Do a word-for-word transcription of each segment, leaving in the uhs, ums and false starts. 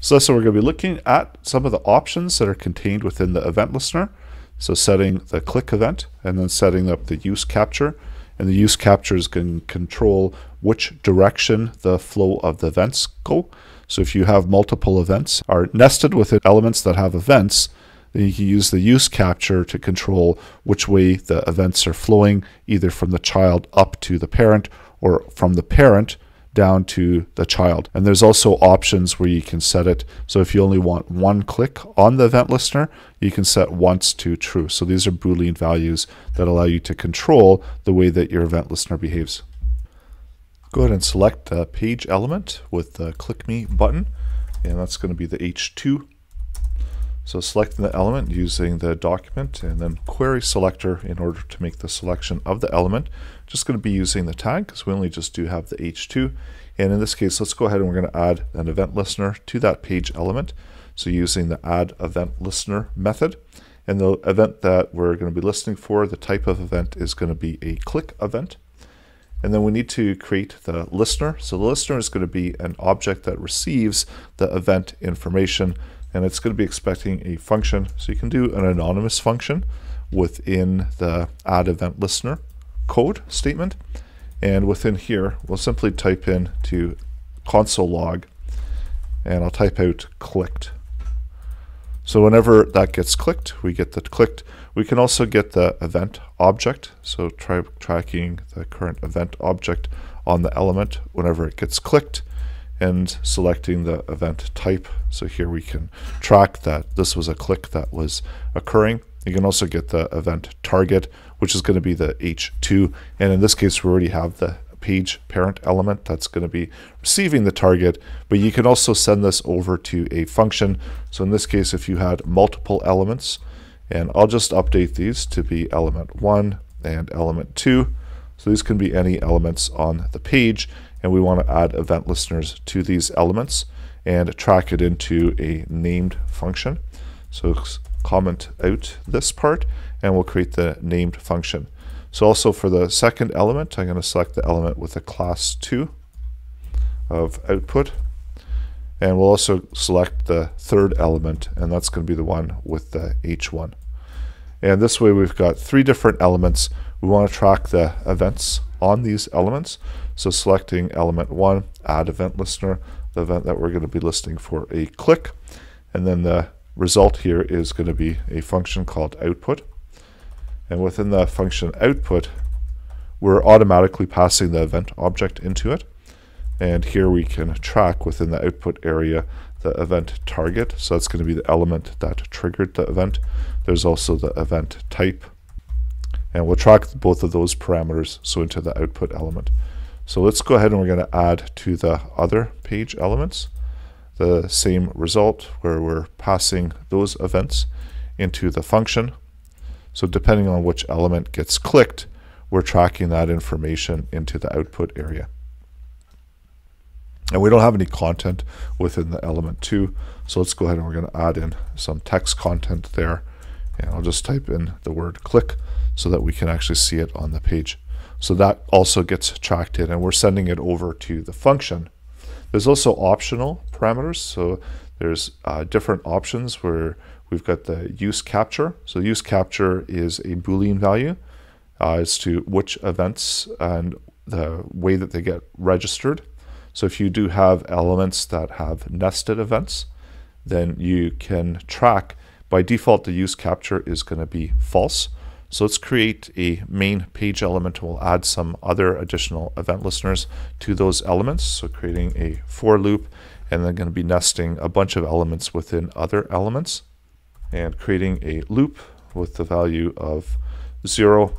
So that's what we're going to be looking at, some of the options that are contained within the event listener. So setting the click event and then setting up the use capture. And the use capture is going to control which direction the flow of the events go. So if you have multiple events are nested within elements that have events, then you can use the use capture to control which way the events are flowing, either from the child up to the parent or from the parent down to the child. And there's also options where you can set it. So if you only want one click on the event listener, you can set once to true. So these are Boolean values that allow you to control the way that your event listener behaves. Go ahead and select the page element with the click me button, and that's going to be the H two. So selecting the element using the document and then query selector in order to make the selection of the element. Just going to be using the tag because we only just do have the H two. And in this case, let's go ahead and we're going to add an event listener to that page element. So using the add event listener method, and the event that we're going to be listening for, the type of event is going to be a click event. And then we need to create the listener. So the listener is going to be an object that receives the event information, and it's going to be expecting a function. So you can do an anonymous function within the add event listener code statement. And within here, we'll simply type in to console log, and I'll type out clicked. So whenever that gets clicked, we get the clicked. We can also get the event object. So try tracking the current event object on the element whenever it gets clicked, and selecting the event type. So here we can track that this was a click that was occurring. You can also get the event target, which is going to be the H two. And in this case, we already have the page parent element that's going to be receiving the target, but you can also send this over to a function. So in this case, if you had multiple elements, and I'll just update these to be element one and element two. So these can be any elements on the page, and we want to add event listeners to these elements and track it into a named function. So comment out this part, and we'll create the named function. So also for the second element, I'm going to select the element with a class two of output, and we'll also select the third element, and that's going to be the one with the H one. And this way we've got three different elements. We want to track the events on these elements. So selecting element one, add event listener, the event that we're going to be listening for a click. And then the result here is going to be a function called output. And within the function output, we're automatically passing the event object into it. And here we can track within the output area the event target. So that's going to be the element that triggered the event. There's also the event type, and we'll track both of those parameters, so into the output element. So let's go ahead and we're going to add to the other page elements the same result, where we're passing those events into the function. So depending on which element gets clicked, we're tracking that information into the output area. And we don't have any content within the element two, so let's go ahead and we're going to add in some text content there. And I'll just type in the word click so that we can actually see it on the page. So that also gets tracked in, and we're sending it over to the function. There's also optional parameters. So there's uh, different options where we've got the use capture. So use capture is a Boolean value uh, as to which events and the way that they get registered. So if you do have elements that have nested events, then you can track. By default, the use capture is going to be false. So let's create a main page element. We'll add some other additional event listeners to those elements. So creating a for loop, and then going to be nesting a bunch of elements within other elements, and creating a loop with the value of zero.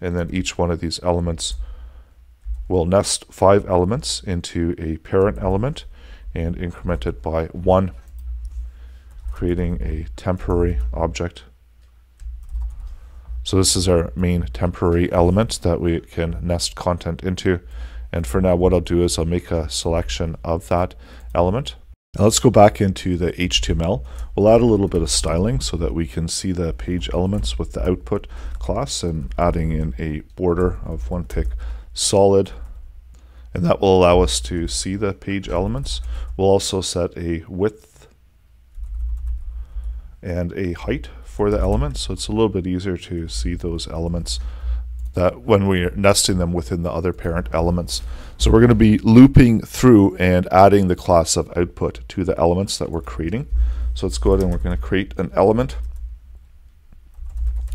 And then each one of these elements will nest five elements into a parent element and increment it by one. Creating a temporary object. So this is our main temporary element that we can nest content into. And for now, what I'll do is I'll make a selection of that element. Now let's go back into the H T M L. We'll add a little bit of styling so that we can see the page elements with the output class, and adding in a border of one pixel solid. and that will allow us to see the page elements. We'll also set a width and a height for the elements, so it's a little bit easier to see those elements that when we're nesting them within the other parent elements. So we're going to be looping through and adding the class of output to the elements that we're creating. So let's go ahead and we're going to create an element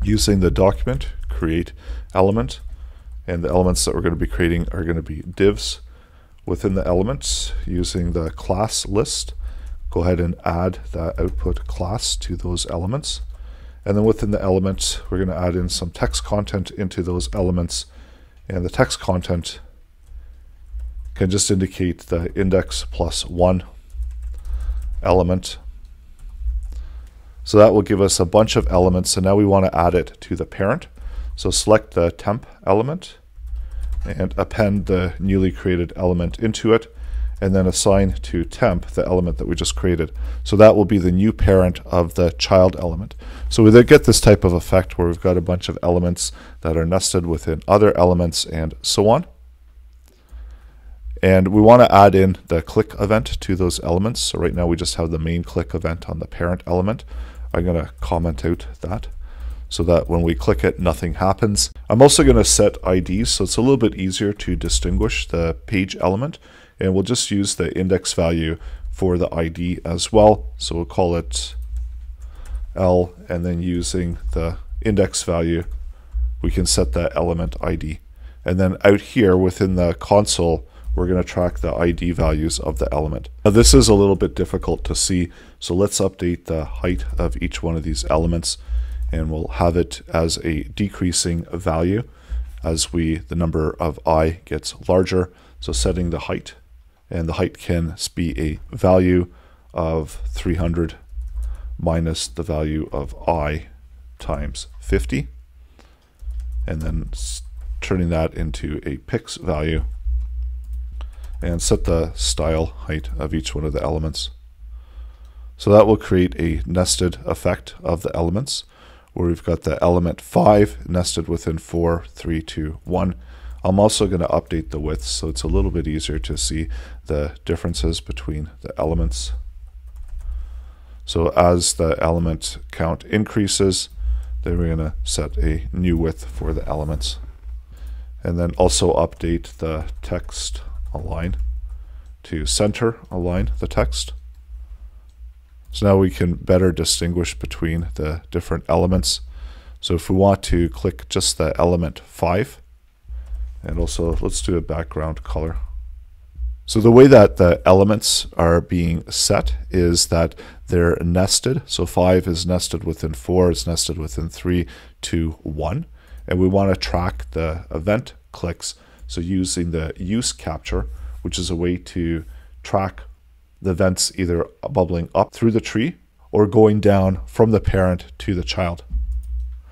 using the document create element, and the elements that we're going to be creating are going to be divs. Within the elements, using the class list, go ahead and add the output class to those elements. And then within the elements, we're going to add in some text content into those elements, and the text content can just indicate the index plus one element. So that will give us a bunch of elements. So now we want to add it to the parent. So select the temp element and append the newly created element into it, and then assign to temp the element that we just created. So that will be the new parent of the child element. So we get this type of effect where we've got a bunch of elements that are nested within other elements and so on. And we want to add in the click event to those elements. So right now we just have the main click event on the parent element. I'm going to comment out that, so that when we click it, nothing happens. I'm also going to set I Ds, so it's a little bit easier to distinguish the page element. And we'll just use the index value for the I D as well. So we'll call it L, and then using the index value, we can set that element I D. And then out here within the console, we're going to track the I D values of the element. Now this is a little bit difficult to see, so let's update the height of each one of these elements, and we'll have it as a decreasing value as we the number of I gets larger. So setting the height, and the height can be a value of three hundred minus the value of I times fifty, and then turning that into a pix value, and set the style height of each one of the elements. So that will create a nested effect of the elements, where we've got the element five nested within four, three, two, one. I'm also going to update the width, so it's a little bit easier to see the differences between the elements. So as the element count increases, then we're going to set a new width for the elements. And then also update the text align to center align the text. So now we can better distinguish between the different elements. So if we want to click just the element five, and also let's do a background color. So the way that the elements are being set is that they're nested. So five is nested within four, it's nested within three, two, one. And we want to track the event clicks. So using the use capture, which is a way to track the events either bubbling up through the tree or going down from the parent to the child.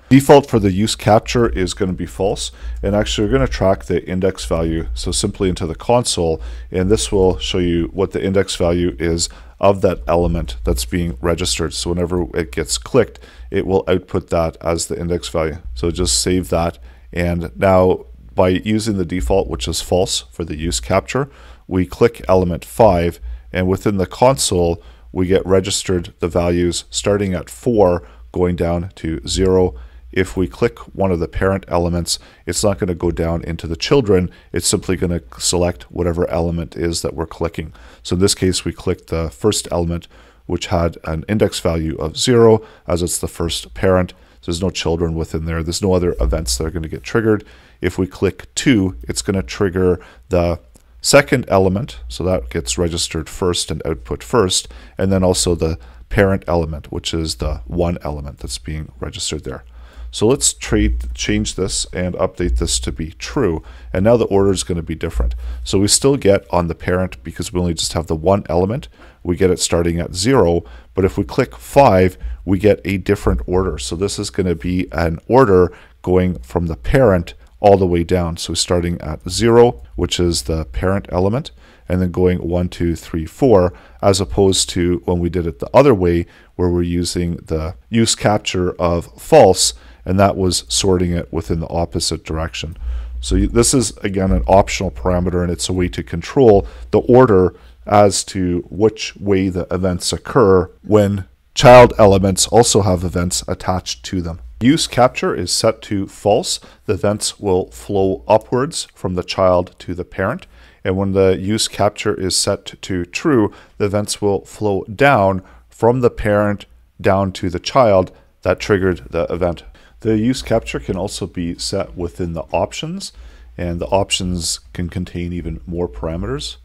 Default for the use capture is going to be false, and actually we're going to track the index value, so simply into the console, and this will show you what the index value is of that element that's being registered. So whenever it gets clicked, it will output that as the index value. So just save that, and now by using the default, which is false for the use capture, we click element five, and within the console, we get registered the values starting at four, going down to zero. If we click one of the parent elements, it's not going to go down into the children. It's simply going to select whatever element is that we're clicking. So in this case, we clicked the first element, which had an index value of zero, as it's the first parent. There's no children within there. There's no other events that are going to get triggered. If we click two, it's going to trigger the second element. So that gets registered first and output first. And then also the parent element, which is the one element that's being registered there. So let's trade, change this and update this to be true. And now the order is going to be different. So we still get on the parent, because we only just have the one element, we get it starting at zero. But if we click five, we get a different order. So this is going to be an order going from the parent all the way down. So starting at zero, which is the parent element, and then going one, two, three, four, as opposed to when we did it the other way, where we're using the use capture of false, and that was sorting it within the opposite direction. So this is, again, an optional parameter, and it's a way to control the order as to which way the events occur when child elements also have events attached to them. Use capture is set to false. The events will flow upwards from the child to the parent. And when the use capture is set to true, the events will flow down from the parent down to the child that triggered the event. The use capture can also be set within the options, and the options can contain even more parameters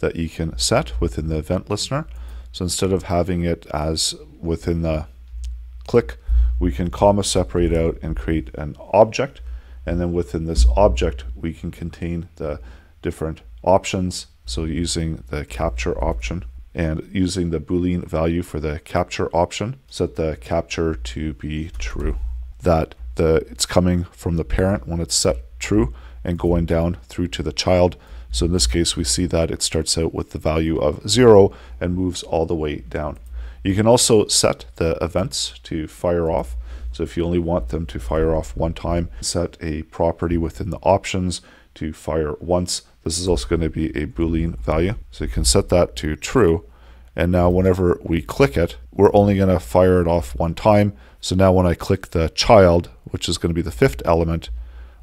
that you can set within the event listener. So instead of having it as within the click, we can comma separate out and create an object. And then within this object, we can contain the different options. So using the capture option and using the Boolean value for the capture option, set the capture to be true. That the it's coming from the parent when it's set true and going down through to the child. So in this case, we see that it starts out with the value of zero and moves all the way down. You can also set the events to fire off. So if you only want them to fire off one time, set a property within the options to fire once. This is also going to be a Boolean value. So you can set that to true. And now whenever we click it, we're only going to fire it off one time. So now when I click the child, which is going to be the fifth element,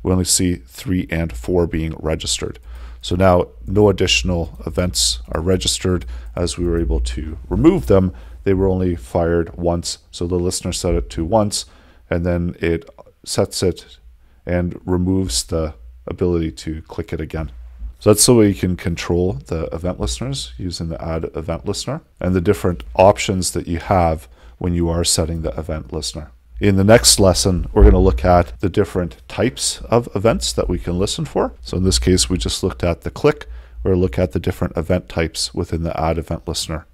we only see three and four being registered. So now no additional events are registered. As we were able to remove them, they were only fired once. So the listener set it to once, and then it sets it and removes the ability to click it again. So that's the way you can control the event listeners using the add event listener and the different options that you have when you are setting the event listener. In the next lesson, we're going to look at the different types of events that we can listen for. So in this case, we just looked at the click. We're going to look at the different event types within the add event listener.